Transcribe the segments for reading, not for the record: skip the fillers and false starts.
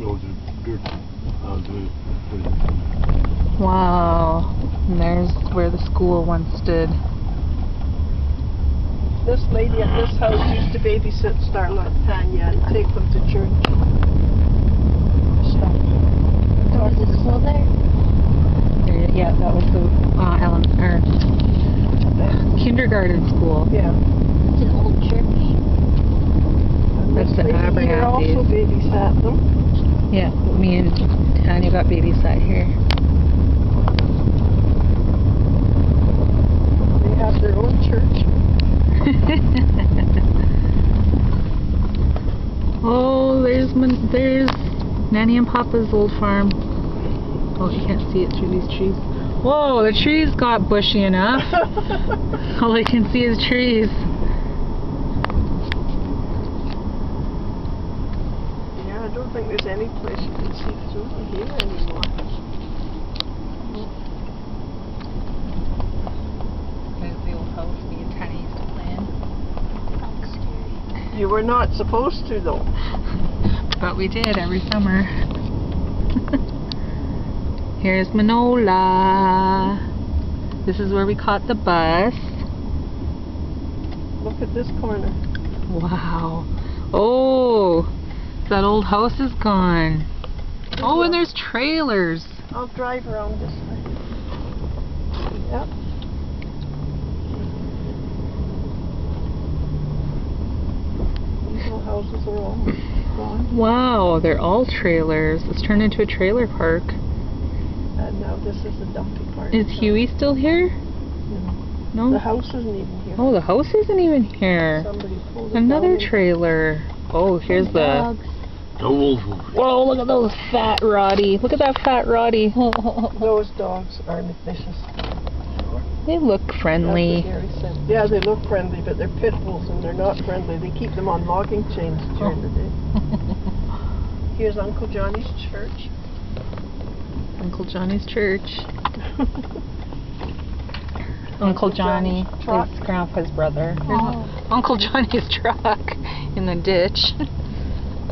roads are dirt. Wow. And there's where the school once stood. This lady at this house used to babysit Starla and Tanya and take them to church. There was a school there? Yeah, that was the kindergarten school. Yeah. It's an old church. That's the Abernathy. Also babysat them. Yeah, me and Tanya got babysat here. They have their own church. Oh, there's Nanny and Papa's old farm. Oh, you can't see it through these trees. Whoa, the trees got bushy enough. All I can see is trees. Yeah, I don't think there's any place you can see through here anymore. There's the old house me and Tanya used to play in. You were not supposed to, though. But we did every summer. Here's Manola. This is where we caught the bus. Look at this corner. Wow. Oh, that old house is gone. Oh, and there's trailers. I'll drive around this way. Yep. Houses are all gone. Wow, they're all trailers. It's turned into a trailer park. And now this is the dumpy part. Is Huey still here? No. No? The house isn't even here. Oh, the house isn't even here. Somebody pulled another trailer. Oh, here's the... Dogs. Whoa, look at those fat Roddy. Look at that fat Roddy. Those dogs are vicious. They look friendly. Yeah, they look friendly, but they're pit bulls and they're not friendly. They keep them on logging chains during the day. Here's Uncle Johnny's church. Uncle Johnny's church. Uncle Johnny is Grandpa's brother. Oh. Uncle Johnny's truck in the ditch.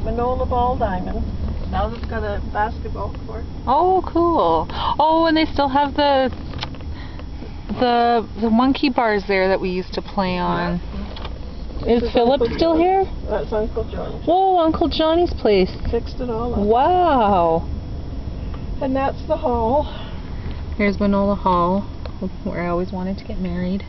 Manola Ball Diamond. Now it's got a basketball court. Oh, cool. Oh, and they still have the monkey bars there that we used to play on. Is Phillip still here? That's Uncle Johnny. Whoa, Uncle Johnny's place. Fixed it all up. Wow. And that's the hall. Here's Manola Hall, where I always wanted to get married.